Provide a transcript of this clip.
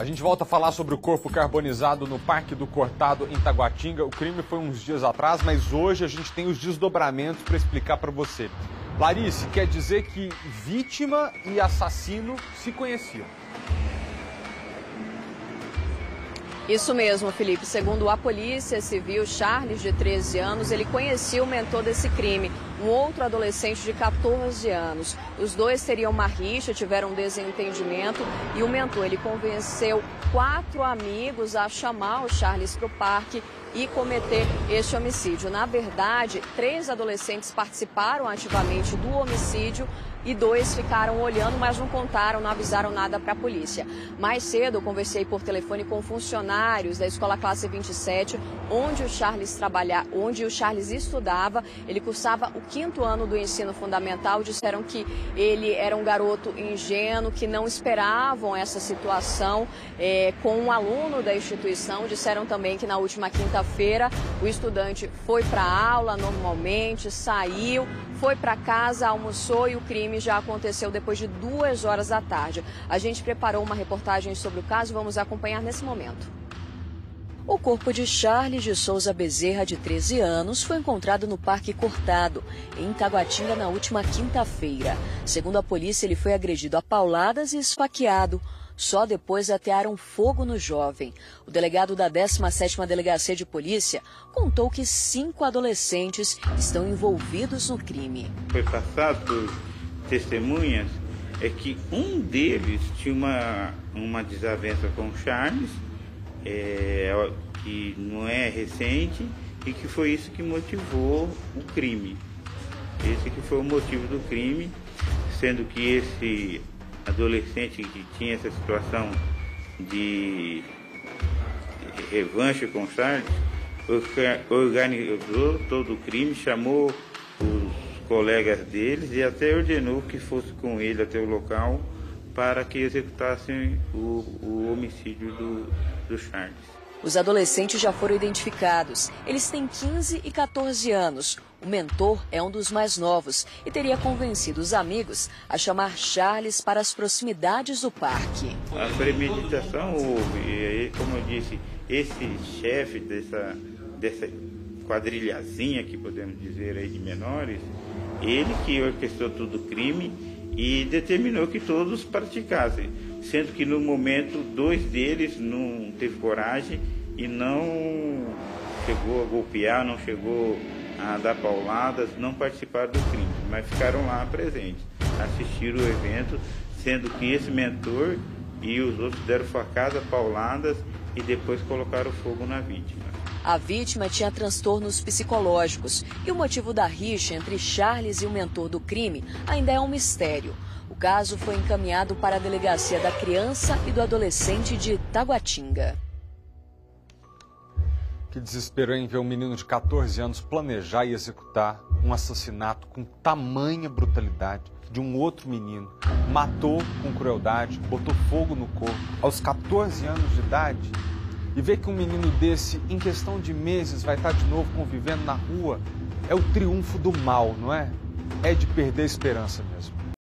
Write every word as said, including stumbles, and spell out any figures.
A gente volta a falar sobre o corpo carbonizado no Parque do Cortado, em Taguatinga. O crime foi uns dias atrás, mas hoje a gente tem os desdobramentos para explicar para você. Larice, quer dizer que vítima e assassino se conheciam. Isso mesmo, Felipe. Segundo a Polícia Civil, Charles, de treze anos, ele conhecia o mentor desse crime, um outro adolescente de quatorze anos. Os dois teriam uma rixa, tiveram um desentendimento e o mentor, ele convenceu quatro amigos a chamar o Charles para o parque e cometer este homicídio. Na verdade, três adolescentes participaram ativamente do homicídio e dois ficaram olhando, mas não contaram, não avisaram nada para a polícia. Mais cedo, eu conversei por telefone com funcionários da escola Classe vinte e sete, onde o Charles trabalha, onde o Charles estudava. Ele cursava o quinto ano do ensino fundamental. Disseram que ele era um garoto ingênuo, que não esperavam essa situação é, com um aluno da instituição. Disseram também que na última quinta-feira o estudante foi para aula normalmente, saiu, foi para casa, almoçou e o crime já aconteceu depois de duas horas da tarde. A gente preparou uma reportagem sobre o caso, vamos acompanhar nesse momento. O corpo de Charles de Souza Bezerra, de treze anos, foi encontrado no Parque Cortado, em Taguatinga, na última quinta-feira. Segundo a polícia, ele foi agredido a pauladas e esfaqueado. Só depois atearam fogo no jovem. O delegado da décima sétima Delegacia de Polícia contou que cinco adolescentes estão envolvidos no crime. Foi passado testemunhas é que um deles tinha uma, uma desavença com o Charles, é, que não é recente, e que foi isso que motivou o crime. Esse que foi o motivo do crime, sendo que esse adolescente que tinha essa situação de revanche com o Charles organizou todo o crime, chamou os colegas deles e até ordenou que fosse com ele até o local para que executassem o, o homicídio do, do Charles. Os adolescentes já foram identificados. Eles têm quinze e quatorze anos. O mentor é um dos mais novos e teria convencido os amigos a chamar Charles para as proximidades do parque. A premeditação houve, e aí, como eu disse, esse chefe dessa, dessa quadrilhazinha, que podemos dizer aí, de menores, ele que orquestrou todo o crime e determinou que todos praticassem, sendo que no momento dois deles não teve coragem e não chegou a golpear, não chegou a dar pauladas, não participaram do crime, mas ficaram lá presentes, assistiram o evento, sendo que esse mentor e os outros deram facadas, pauladas e depois colocaram fogo na vítima. A vítima tinha transtornos psicológicos e o motivo da rixa entre Charles e o mentor do crime ainda é um mistério. O caso foi encaminhado para a Delegacia da Criança e do Adolescente de Taguatinga. Que desespero, hein, ver um menino de quatorze anos planejar e executar um assassinato com tamanha brutalidade de um outro menino. Matou com crueldade, botou fogo no corpo aos quatorze anos de idade. E ver que um menino desse, em questão de meses, vai estar de novo convivendo na rua, é o triunfo do mal, não é? É de perder a esperança mesmo.